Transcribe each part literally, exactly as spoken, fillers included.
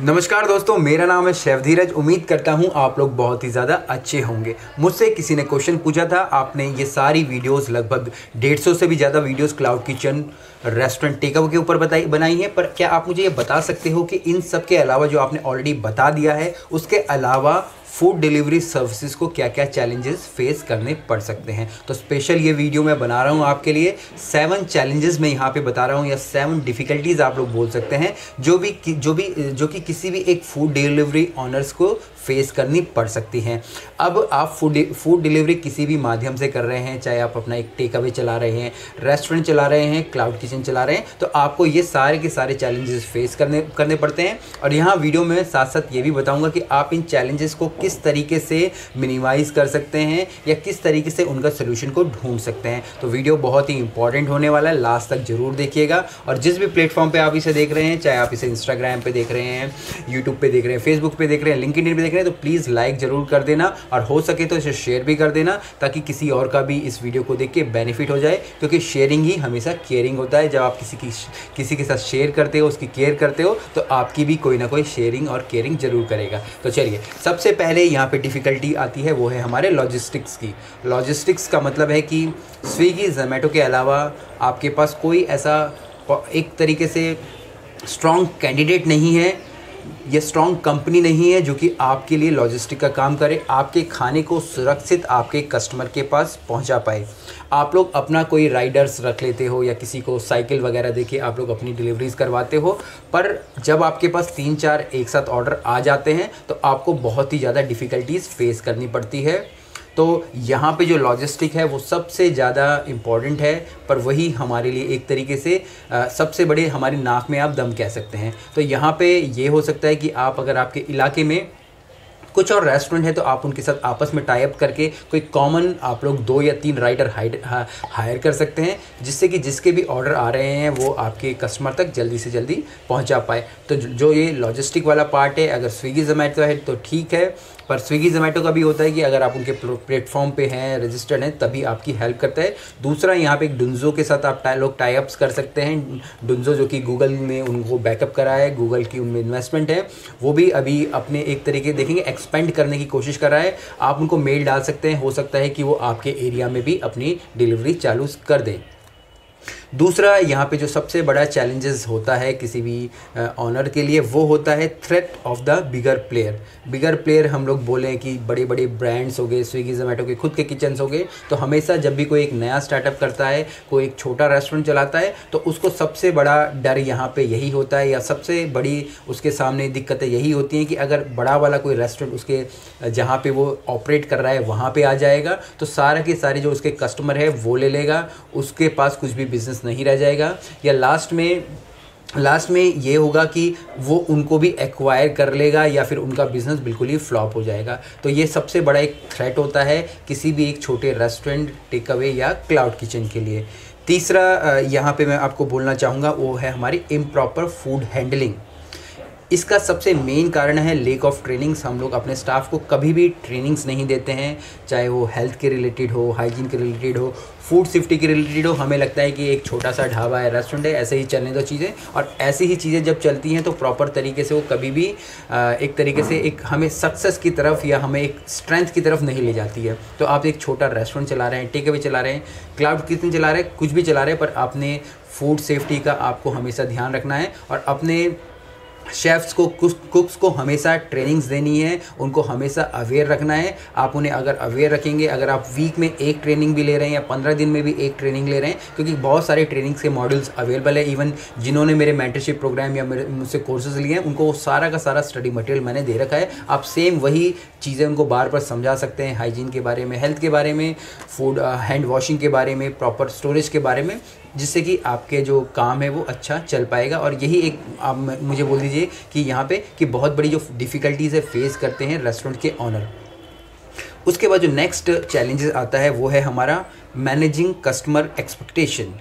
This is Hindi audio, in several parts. नमस्कार दोस्तों, मेरा नाम है शेफ धीरज। उम्मीद करता हूं आप लोग बहुत ही ज़्यादा अच्छे होंगे। मुझसे किसी ने क्वेश्चन पूछा था, आपने ये सारी वीडियोस लगभग डेढ़ सौ से भी ज़्यादा videos cloud kitchen restaurant takeaway के ऊपर बताई बनाई है, पर क्या आप मुझे ये बता सकते हो कि इन सब के अलावा जो आपने ऑलरेडी बता दिया है उसके अलावा फूड डिलीवरी सर्विसेज को क्या क्या चैलेंजेस फेस करने पड़ सकते हैं? तो स्पेशल ये वीडियो मैं बना रहा हूँ आपके लिए। सेवन चैलेंजेस मैं यहाँ पे बता रहा हूँ, या सेवन डिफ़िकल्टीज आप लोग बोल सकते हैं, जो भी जो भी जो कि किसी भी एक फूड डिलीवरी ऑनर्स को फेस करनी पड़ सकती हैं। अब आप फूड फूड डिलीवरी किसी भी माध्यम से कर रहे हैं, चाहे आप अपना एक टेक अवे चला रहे हैं, रेस्टोरेंट चला रहे हैं, क्लाउड किचन चला रहे हैं, तो आपको ये सारे के सारे चैलेंजेस फेस करने करने पड़ते हैं। और यहाँ वीडियो में साथ साथ ये भी बताऊँगा कि आप इन चैलेंजेस को किस तरीके से मिनिमाइज कर सकते हैं या किस तरीके से उनका सोल्यूशन को ढूंढ सकते हैं। तो वीडियो बहुत ही इंपॉर्टेंट होने वाला है, लास्ट तक जरूर देखिएगा। और जिस भी प्लेटफॉर्म पे आप इसे देख रहे हैं, चाहे आप इसे इंस्टाग्राम पे देख रहे हैं, यूट्यूब पे देख रहे हैं, फेसबुक पे देख रहे हैं, लिंक्डइन पे देख रहे हैं, तो प्लीज़ लाइक ज़रूर कर देना और हो सके तो इसे शेयर भी कर देना, ताकि किसी और का भी इस वीडियो को देख के बेनिफिट हो जाए। क्योंकि शेयरिंग ही हमेशा केयरिंग होता है। जब आप किसी की किसी के साथ शेयर करते हो, उसकी केयर करते हो, तो आपकी भी कोई ना कोई शेयरिंग और केयरिंग जरूर करेगा। तो चलिए, सबसे पहले यहाँ पे डिफ़िकल्टी आती है, वो है हमारे लॉजिस्टिक्स की। लॉजिस्टिक्स का मतलब है कि स्विगी ज़ोमैटो के अलावा आपके पास कोई ऐसा एक तरीके से स्ट्रॉन्ग कैंडिडेट नहीं है या स्ट्रॉन्ग कंपनी नहीं है जो कि आपके लिए लॉजिस्टिक का काम करे, आपके खाने को सुरक्षित आपके कस्टमर के पास पहुंचा पाए। आप लोग अपना कोई राइडर्स रख लेते हो या किसी को साइकिल वगैरह देके आप लोग अपनी डिलीवरीज करवाते हो, पर जब आपके पास तीन चार एक साथ ऑर्डर आ जाते हैं तो आपको बहुत ही ज़्यादा डिफ़िकल्टीज फेस करनी पड़ती है। तो यहाँ पे जो लॉजिस्टिक है वो सबसे ज़्यादा इम्पॉर्टेंट है, पर वही हमारे लिए एक तरीके से आ, सबसे बड़े हमारी नाक में आप दम कह सकते हैं। तो यहाँ पे ये हो सकता है कि आप, अगर आपके इलाके में कुछ और रेस्टोरेंट है, तो आप उनके साथ आपस में टाई अप करके कोई कॉमन आप लोग दो या तीन राइडर हायर कर सकते हैं, जिससे कि जिसके भी ऑर्डर आ रहे हैं वो आपके कस्टमर तक जल्दी से जल्दी पहुंचा पाए। तो जो ये लॉजिस्टिक वाला पार्ट है, अगर स्विगी ज़ोमैटो है तो ठीक है, पर स्विगी ज़ोमैटो का भी होता है कि अगर आप उनके प्लेटफॉर्म पे हैं, रजिस्टर्ड हैं, तभी आपकी हेल्प करता है। दूसरा, यहाँ पे एक डुन्जो के साथ आप लोग टाई अप्स कर सकते हैं। डुन्जो जो कि गूगल ने उनको बैकअप करा है, गूगल की उनमें इन्वेस्टमेंट है, वो भी अभी अपने एक तरीके देखेंगे एक्सपेंड करने की कोशिश कर रहा है। आप उनको मेल डाल सकते हैं, हो सकता है कि वो आपके एरिया में भी अपनी डिलीवरी चालू कर दें। दूसरा, यहाँ पे जो सबसे बड़ा चैलेंजेस होता है किसी भी ऑनर के लिए, वो होता है threat of the bigger player. Bigger player हम लोग बोलें कि बड़े बड़े ब्रांड्स हो गए, स्विगी ज़ोमैटो के खुद के किचन्स हो गए। तो हमेशा जब भी कोई एक नया स्टार्टअप करता है, कोई एक छोटा रेस्टोरेंट चलाता है, तो उसको सबसे बड़ा डर यहाँ पर यही होता है, या सबसे बड़ी उसके सामने दिक्कतें यही होती हैं कि अगर बड़ा वाला कोई रेस्टोरेंट उसके जहाँ पर वो ऑपरेट कर रहा है वहाँ पर आ जाएगा, तो सारा के सारे जो उसके कस्टमर है वो ले लेगा, उसके पास कुछ भी बिज़नेस नहीं रह जाएगा। या लास्ट में लास्ट में ये होगा कि वो उनको भी एक्वायर कर लेगा, या फिर उनका बिज़नेस बिल्कुल ही फ्लॉप हो जाएगा। तो ये सबसे बड़ा एक थ्रेट होता है किसी भी एक छोटे रेस्टोरेंट टेक अवे या क्लाउड किचन के लिए। तीसरा, यहाँ पे मैं आपको बोलना चाहूँगा, वो है हमारी इम्प्रॉपर फूड हैंडलिंग। इसका सबसे मेन कारण है लैक ऑफ ट्रेनिंग्स। हम लोग अपने स्टाफ को कभी भी ट्रेनिंग्स नहीं देते हैं, चाहे वो हेल्थ के रिलेटेड हो, हाइजीन के रिलेटेड हो, फूड सेफ्टी के रिलेटेड हो। हमें लगता है कि एक छोटा सा ढाबा है, रेस्टोरेंट है, ऐसे ही चलने दो चीज़ें, और ऐसी ही चीज़ें जब चलती हैं तो प्रॉपर तरीके से वो कभी भी एक तरीके से एक हमें सक्सेस की तरफ या हमें एक स्ट्रेंथ की तरफ नहीं ले जाती है। तो आप एक छोटा रेस्टोरेंट चला रहे हैं, टेक अवे चला रहे हैं, क्लाउड किचन चला रहे हैं, कुछ भी चला रहे हैं, पर आपने फूड सेफ्टी का आपको हमेशा ध्यान रखना है और अपने शेफ्स को, कुक्स को हमेशा ट्रेनिंग्स देनी है, उनको हमेशा अवेयर रखना है। आप उन्हें अगर अवेयर रखेंगे, अगर आप वीक में एक ट्रेनिंग भी ले रहे हैं या पंद्रह दिन में भी एक ट्रेनिंग ले रहे हैं, क्योंकि बहुत सारे ट्रेनिंग्स के मॉड्यूल्स अवेलेबल है। इवन जिन्होंने मेरे मेंटरशिप प्रोग्राम या मेरे मुझसे कोर्सेज लिए हैं, उनको सारा का सारा स्टडी मटेरियल मैंने दे रखा है। आप सेम वही चीज़ें उनको बार बार समझा सकते हैं, हाइजीन के बारे में, हेल्थ के बारे में, फूड हैंड वॉशिंग के बारे में, प्रॉपर स्टोरेज के बारे में, जिससे कि आपके जो काम है वो अच्छा चल पाएगा। और यही एक आप मुझे बोल दीजिए कि यहाँ पे कि बहुत बड़ी जो डिफ़िकल्टीज़ है फेस करते हैं रेस्टोरेंट के ऑनर। उसके बाद जो नेक्स्ट चैलेंजेस आता है वो है हमारा मैनेजिंग कस्टमर एक्सपेक्टेशन।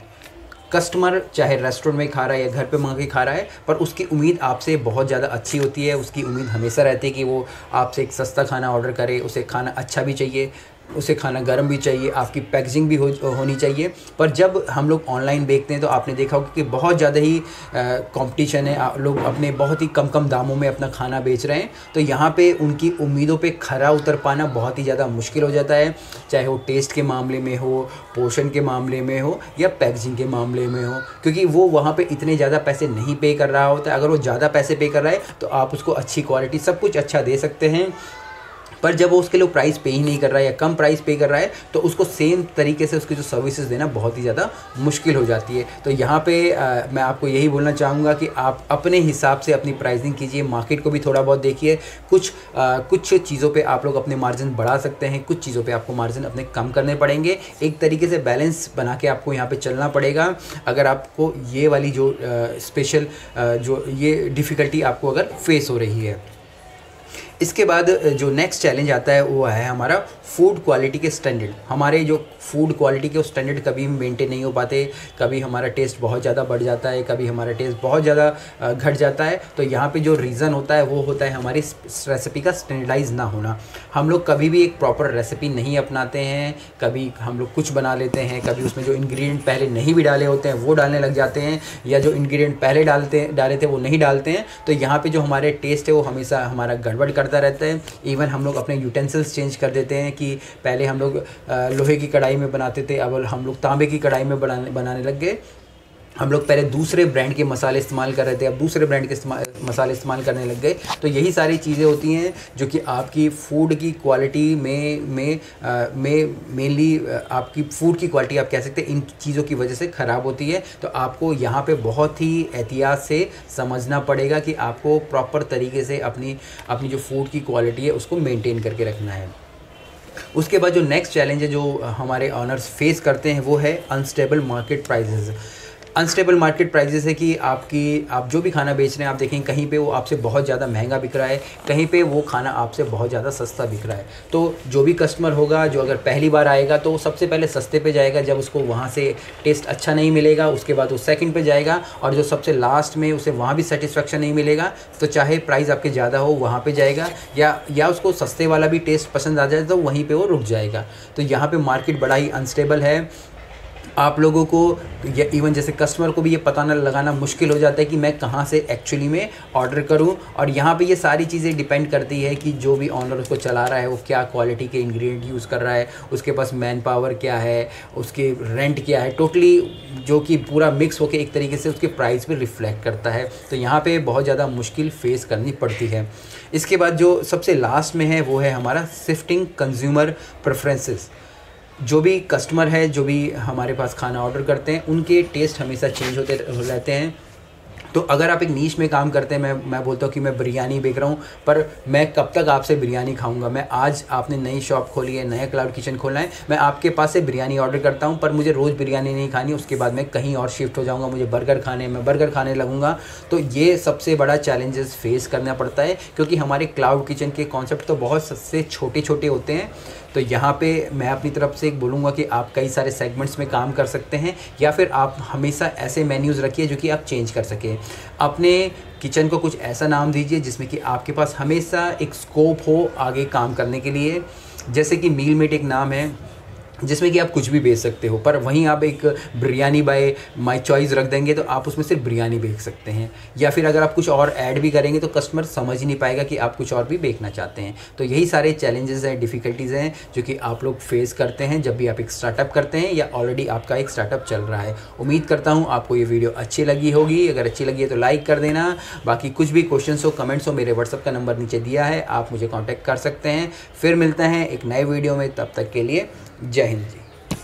कस्टमर चाहे रेस्टोरेंट में खा रहा है या घर पे मांग के खा रहा है, पर उसकी उम्मीद आपसे बहुत ज़्यादा अच्छी होती है। उसकी उम्मीद हमेशा रहती है कि वो आपसे एक सस्ता खाना ऑर्डर करे, उसे खाना अच्छा भी चाहिए, उसे खाना गर्म भी चाहिए, आपकी पैकेजिंग भी हो, होनी चाहिए। पर जब हम लोग ऑनलाइन देखते हैं तो आपने देखा होगा कि बहुत ज़्यादा ही कंपटीशन है, लोग अपने बहुत ही कम कम दामों में अपना खाना बेच रहे हैं, तो यहाँ पे उनकी उम्मीदों पे खरा उतर पाना बहुत ही ज़्यादा मुश्किल हो जाता है, चाहे वो टेस्ट के मामले में हो, पोषण के मामले में हो या पैकेजिंग के मामले में हो, क्योंकि वो वहाँ पर इतने ज़्यादा पैसे नहीं पे कर रहा होता। अगर वो ज़्यादा पैसे पे कर रहा है तो आप उसको अच्छी क्वालिटी सब कुछ अच्छा दे सकते हैं, पर जब वो उसके लिए प्राइस पे ही नहीं कर रहा है या कम प्राइस पे कर रहा है तो उसको सेम तरीके से उसकी जो सर्विसेज देना बहुत ही ज़्यादा मुश्किल हो जाती है। तो यहाँ पे आ, मैं आपको यही बोलना चाहूँगा कि आप अपने हिसाब से अपनी प्राइसिंग कीजिए, मार्केट को भी थोड़ा बहुत देखिए। कुछ आ, कुछ चीज़ों पे आप लोग अपने मार्जिन बढ़ा सकते हैं, कुछ चीज़ों पर आपको मार्जिन अपने कम करने पड़ेंगे। एक तरीके से बैलेंस बना के आपको यहाँ पर चलना पड़ेगा। अगर आपको ये वाली जो स्पेशल जो ये डिफ़िकल्टी आपको अगर फेस हो रही है, इसके बाद जो नेक्स्ट चैलेंज आता है वो है हमारा फ़ूड क्वालिटी के स्टैंडर्ड। हमारे जो फ़ूड क्वालिटी के स्टैंडर्ड कभी मेंटेन नहीं हो पाते, कभी हमारा टेस्ट बहुत ज़्यादा बढ़ जाता है, कभी हमारा टेस्ट बहुत ज़्यादा घट जाता है। तो यहाँ पे जो रीज़न होता है वो होता है हमारी रेसिपी का स्टैंडर्डाइज ना होना। हम लोग कभी भी एक प्रॉपर रेसिपी नहीं अपनाते हैं, कभी हम लोग कुछ बना लेते हैं, कभी उसमें जो इन्ग्रीडियंट पहले नहीं भी डाले होते हैं वो डालने लग जाते हैं, या जो इन्ग्रीडियंट पहले डालते डाले थे वो नहीं डालते हैं। तो यहाँ पर जो हमारे टेस्ट है वो हमेशा हमारा गड़बड़ रहता है। इवन हम लोग अपने यूटेंसिल्स चेंज कर देते हैं कि पहले हम लोग लोहे की कढ़ाई में बनाते थे, अब हम लोग तांबे की कढ़ाई में बनाने बनाने लग गए। हम लोग पहले दूसरे ब्रांड के मसाले इस्तेमाल कर रहे थे, अब दूसरे ब्रांड के मसाले इस्तेमाल करने लग गए। तो यही सारी चीज़ें होती हैं जो कि आपकी फ़ूड की क्वालिटी में में आ, में मेनली आपकी फ़ूड की क्वालिटी आप कह सकते हैं इन चीज़ों की वजह से ख़राब होती है। तो आपको यहाँ पे बहुत ही एहतियात से समझना पड़ेगा कि आपको प्रॉपर तरीके से अपनी अपनी जो फ़ूड की क्वालिटी है उसको मेनटेन करके रखना है। उसके बाद जो नेक्स्ट चैलेंज है जो हमारे ऑनर्स फेस करते हैं वो है unstable market prices. Unstable market prices है कि आपकी आप जो भी खाना बेच रहे हैं, आप देखेंगे कहीं पे वो आपसे बहुत ज़्यादा महंगा बिक रहा है, कहीं पे वो खाना आपसे बहुत ज़्यादा सस्ता बिक रहा है। तो जो भी कस्टमर होगा, जो अगर पहली बार आएगा तो सबसे पहले सस्ते पे जाएगा, जब उसको वहाँ से टेस्ट अच्छा नहीं मिलेगा उसके बाद वो सेकेंड पे जाएगा, और जो सबसे लास्ट में उसे वहाँ भी सेटिस्फेक्शन नहीं मिलेगा तो चाहे प्राइस आपके ज़्यादा हो वहाँ पर जाएगा, या या उसको सस्ते वाला भी टेस्ट पसंद आ जाए तो वहीं पर वो रुक जाएगा। तो यहाँ पर मार्केट बड़ा ही अनस्टेबल है। आप लोगों को या इवन जैसे कस्टमर को भी ये पता न लगाना मुश्किल हो जाता है कि मैं कहाँ से एक्चुअली में ऑर्डर करूँ, और यहाँ पे ये सारी चीज़ें डिपेंड करती है कि जो भी ऑनर उसको चला रहा है वो क्या क्वालिटी के इंग्रेडिएंट यूज़ कर रहा है, उसके पास मैन पावर क्या है, उसके रेंट क्या है, टोटली जो कि पूरा मिक्स होकर एक तरीके से उसके प्राइस पर रिफ्लेक्ट करता है। तो यहाँ पर बहुत ज़्यादा मुश्किल फेस करनी पड़ती है। इसके बाद जो सबसे लास्ट में है वो है हमारा शिफ्टिंग कंज्यूमर प्रेफरेंसेस। जो भी कस्टमर है, जो भी हमारे पास खाना ऑर्डर करते हैं, उनके टेस्ट हमेशा चेंज होते रहते हैं। तो अगर आप एक नीश में काम करते हैं, मैं मैं बोलता हूँ कि मैं बिरयानी बेच रहा हूँ, पर मैं कब तक आपसे बिरयानी खाऊंगा। मैं आज आपने नई शॉप खोली है, नया क्लाउड किचन खोलना है, मैं आपके पास से बिरयानी ऑर्डर करता हूँ, पर मुझे रोज़ बिरयानी नहीं खानी, उसके बाद मैं कहीं और शिफ्ट हो जाऊँगा, मुझे बर्गर खाने मैं बर्गर खाने लगूँगा। तो ये सबसे बड़ा चैलेंजेस फेस करना पड़ता है, क्योंकि हमारे क्लाउड किचन के कॉन्सेप्ट तो बहुत सबसे छोटे छोटे होते हैं। तो यहाँ पे मैं अपनी तरफ से एक बोलूँगा कि आप कई सारे सेगमेंट्स में काम कर सकते हैं, या फिर आप हमेशा ऐसे मेन्यूज़ रखिए जो कि आप चेंज कर सकें। अपने किचन को कुछ ऐसा नाम दीजिए जिसमें कि आपके पास हमेशा एक स्कोप हो आगे काम करने के लिए। जैसे कि मील मेट एक नाम है जिसमें कि आप कुछ भी बेच सकते हो, पर वहीं आप एक बिरयानी बाय माय चॉइस रख देंगे तो आप उसमें सिर्फ बिरयानी बेच सकते हैं, या फिर अगर आप कुछ और ऐड भी करेंगे तो कस्टमर समझ ही नहीं पाएगा कि आप कुछ और भी बेचना चाहते हैं। तो यही सारे चैलेंजेस हैं, डिफ़िकल्टीज़ हैं जो कि आप लोग फेस करते हैं जब भी आप एक स्टार्टअप करते हैं या ऑलरेडी आपका एक स्टार्टअप चल रहा है। उम्मीद करता हूँ आपको ये वीडियो अच्छी लगी होगी। अगर अच्छी लगी है तो लाइक कर देना। बाकी कुछ भी क्वेश्चन हो, कमेंट्स हो, मेरे व्हाट्सअप का नंबर नीचे दिया है, आप मुझे कॉन्टैक्ट कर सकते हैं। फिर मिलते हैं एक नए वीडियो में, तब तक के लिए जय हिंद जी।